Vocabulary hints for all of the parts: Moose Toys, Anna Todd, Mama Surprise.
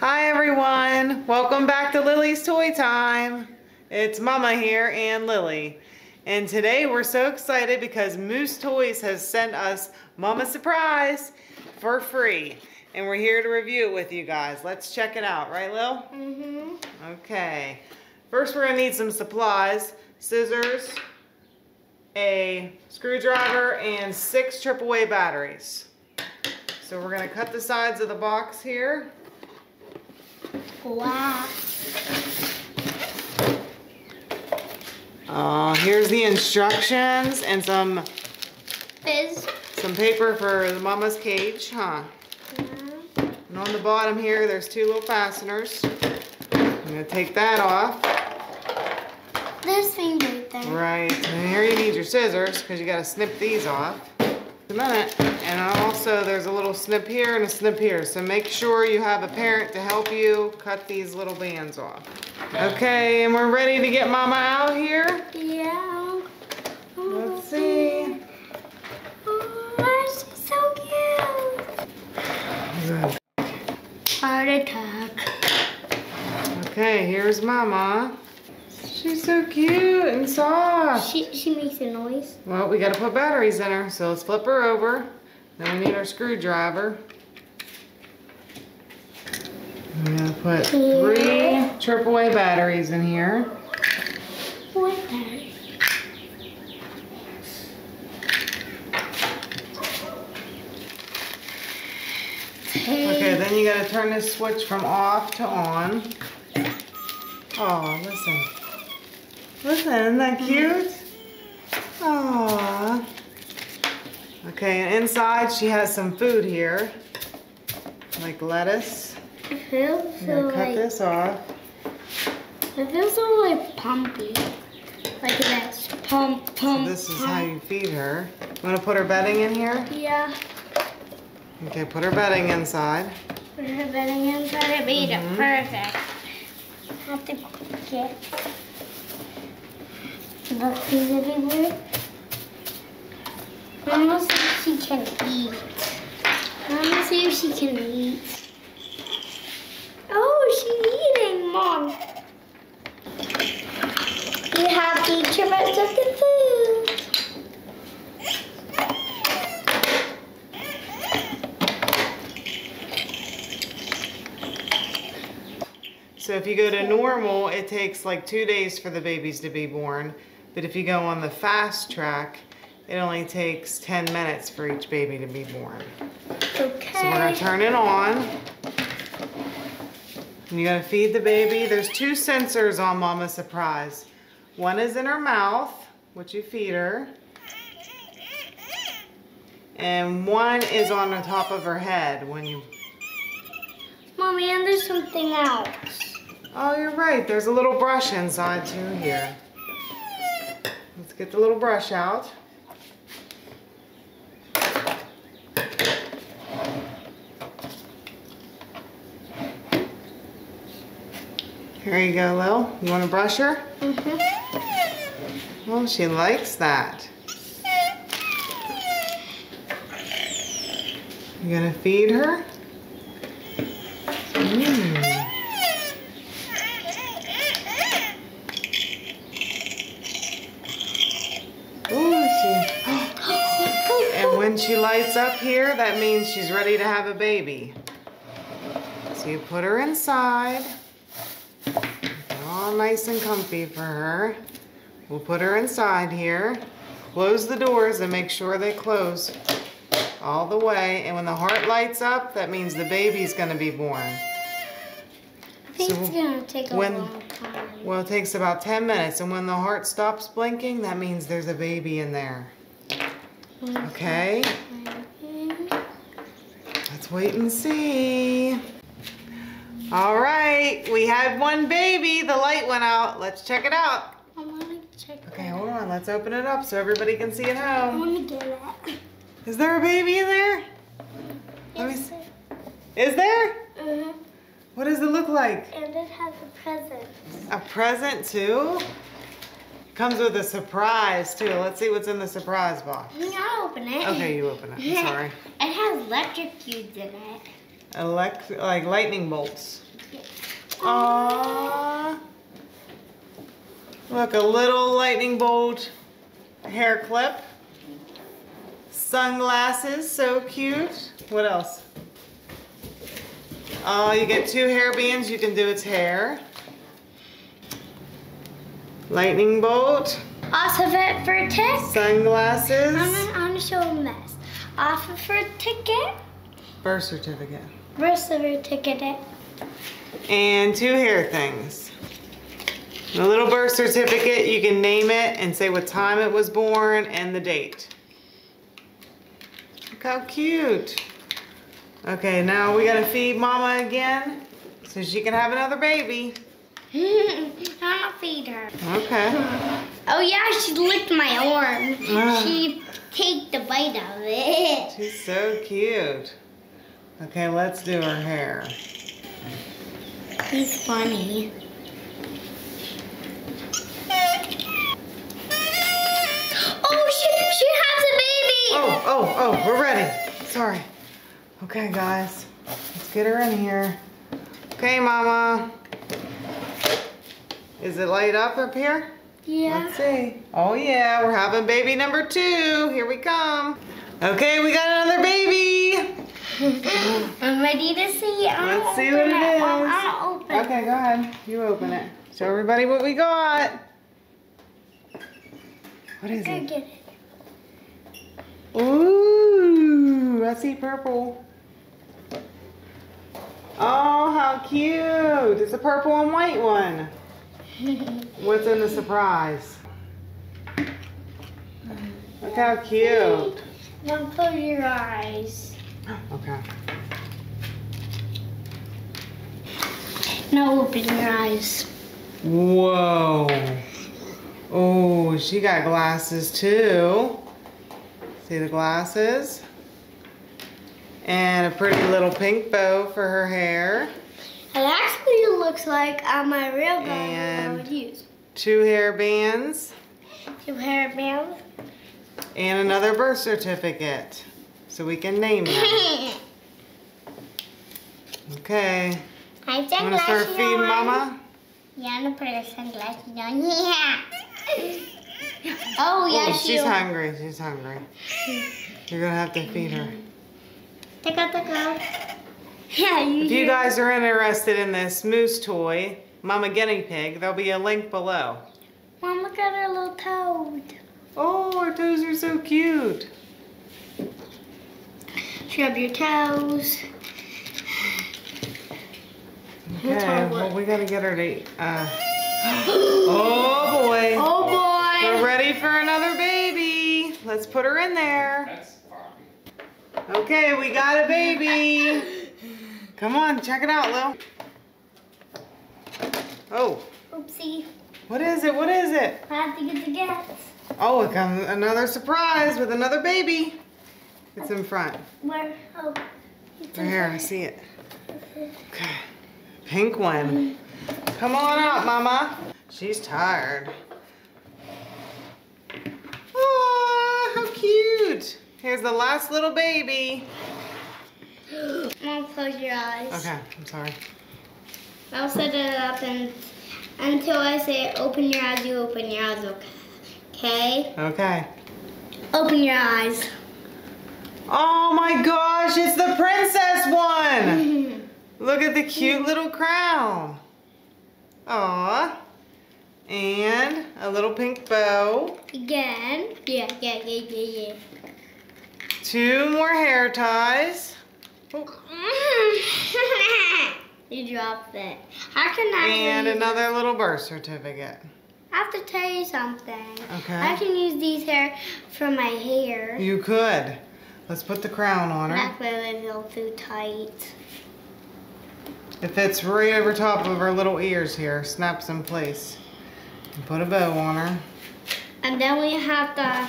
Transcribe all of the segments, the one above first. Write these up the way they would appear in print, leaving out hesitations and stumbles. Hi everyone, welcome back to Lilly's Toy Time. It's Mama here and Lily. And today we're so excited because Moose Toys has sent us Mama Surprise for free. And we're here to review it with you guys. Let's check it out, right Lil? Mm-hmm. Okay, first we're gonna need some supplies. Scissors, a screwdriver, and 6 AAA batteries. So we're gonna cut the sides of the box here. Wow. Here's the instructions and some paper for the mama's cage, huh? Yeah. And on the bottom here, there's 2 little fasteners. I'm gonna take that off. There's things right there. Right, and here you need your scissors because you gotta snip these off. A minute. And also there's a little snip here and a snip here, so make sure you have a parent to help you cut these little bands off. Okay, and we're ready to get Mama out here? Yeah. Let's see. Oh, she's so cute. Heart attack. Okay, here's Mama. She's so cute and soft. She makes a noise. Well, we gotta put batteries in her, so let's flip her over. Then we need our screwdriver. I'm gonna put 3 AAA batteries in here. What battery? Okay, then you gotta turn this switch from off to on. Oh, listen. Listen, isn't that cute? Aww. Okay, and inside she has some food here, like lettuce. I feel so cut this off. It feels so like pumpy, like that's pump. So this is how you feed her. You want to put her bedding in here? Yeah. Okay, put her bedding inside. Put her bedding inside. It made it perfect. I have to get. Look, she's everywhere. I'm gonna see if she can eat. I'm gonna see if she can eat. Oh, she's eating, Mom. You have to eat your rest of the food. So if you go to normal, it takes like 2 days for the babies to be born. But if you go on the fast track, it only takes 10 minutes for each baby to be born. Okay. So we're gonna turn it on. And you gotta feed the baby. There's 2 sensors on Mama Surprise. One is in her mouth, which you feed her. And one is on the top of her head when you... Mommy, and there's something else. Oh, you're right. There's a little brush inside too here. Let's get the little brush out. Here you go, Lil. You want to brush her? Mm-hmm. Well, she likes that. You gonna feed her? She lights up here, that means she's ready to have a baby. So you put her inside, all nice and comfy for her. We'll put her inside here, close the doors and make sure they close all the way. And when the heart lights up, that means the baby's gonna be born. I think it's gonna take a long time. Well, it takes about 10 minutes. And when the heart stops blinking, that means there's a baby in there. Okay, let's wait and see. All right, we had one baby. The light went out. Let's check it out. I want to check it out. Okay, hold on. Let's open it up so everybody can see at home. I want to get it. Is there a baby in there? Let me see. Is there? Mm-hmm. What does it look like? And it has a present. A present too? Comes with a surprise too. Let's see what's in the surprise box. I'll open it. Okay, you open it. I'm sorry. It has electric cubes in it. Like lightning bolts. Aww. Look, a little lightning bolt hair clip. Sunglasses, so cute. What else? Oh, you get two hair bands. You can do its hair. Lightning bolt. Also vet for a tick. Sunglasses. I'm gonna show them this. Offer for a ticket. Birth certificate. Birth certificate. And two hair things. And a little birth certificate. You can name it and say what time it was born and the date. Look how cute. Okay, now we gotta feed Mama again so she can have another baby. I'm gonna feed her. Okay. Oh yeah, she licked my arm. She take the bite of it. She's so cute. Okay, let's do her hair. He's funny. Oh, she has a baby. Oh, we're ready. Sorry. Okay, guys, let's get her in here. Okay, Mama. Is it light up here? Yeah. Let's see. Oh, yeah, we're having baby number 2. Here we come. Okay, we got another baby. I'm ready to see it. Let's see what it is. I'll open it. Okay, go ahead. You open it. Show everybody what we got. What is it? I get it. Ooh, I see purple. Oh, how cute. It's a purple and white one. What's in the surprise? Look how cute. Now close your eyes. Okay. Now open your eyes. Whoa. Oh, she got glasses too. See the glasses? And a pretty little pink bow for her hair. It actually looks like my real bow I would use. Two hair bands. Two hair bands. And another birth certificate. So we can name them. Okay. I think I'm gonna start feeding Mama. Yeah, I'm gonna put her sunglasses on. Yeah. Oh yeah, she's hungry. She's hungry. You're gonna have to feed her. Take out. Yeah, if you guys are interested in this moose toy, Mama Guinea Pig, there'll be a link below. Mom, look at her little toad. Oh, her toes are so cute. Scrub your toes. Okay, well, we gotta get her to eat. Oh boy. Oh boy. We're ready for another baby. Let's put her in there. Okay, we got a baby. Come on, check it out, Lil. Oh. Oopsie. What is it? What is it? I have to get the gas. Oh, it comes another surprise with another baby. It's in front. Where? Oh. Right here, I see it. Okay. Pink one. Come on out, Mama. She's tired. Oh, how cute. Here's the last little baby. Mom, close your eyes. Okay, I'm sorry. I'll set it up and until I say open your eyes, you open your eyes, okay? Okay. Open your eyes. Oh my gosh, it's the princess one! Look at the cute little crown. Aww. And a little pink bow. Again. Yeah. Two more hair ties. You dropped it. How can I? And another little birth certificate. I have to tell you something. Okay. I can use these hair for my hair. You could. Let's put the crown on her. That way it won't feel too tight. It fits right over top of her little ears here. Snaps in place. And put a bow on her. And then we have to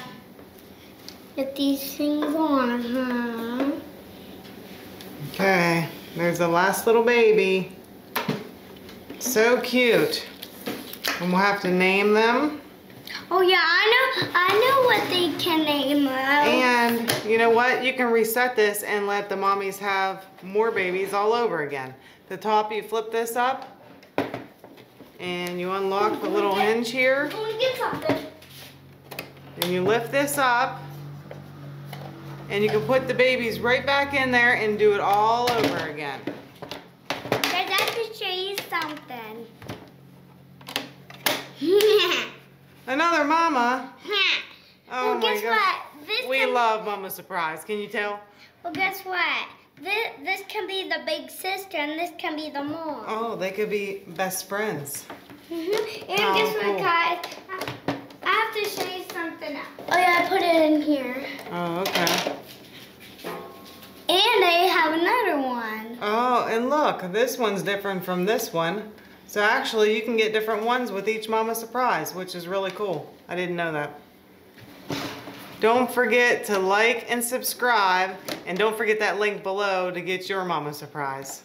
get these things on. Okay, there's the last little baby. So cute. And we'll have to name them. Oh yeah, I know what they can name them. And you know what? You can reset this and let the mommies have more babies all over again. The top, you flip this up and you unlock the little hinge here. And you lift this up, and you can put the babies right back in there and do it all over again. Guys, I have to show you something. Another mama. Oh well, my gosh. We love Mama Surprise. Can you tell? Well, guess what? This can be the big sister, and this can be the mom. Oh, they could be best friends. Mm-hmm. And guess what, guys? I have to show you something else. Oh, yeah, I put it in here. Oh, okay. And I have another one. Oh, and look, this one's different from this one. So actually, you can get different ones with each Mama Surprise, which is really cool. I didn't know that. Don't forget to like and subscribe, and don't forget that link below to get your Mama Surprise.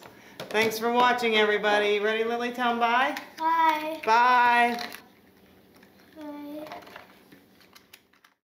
Thanks for watching, everybody. Ready, Lily? Tell them bye. Bye. Bye.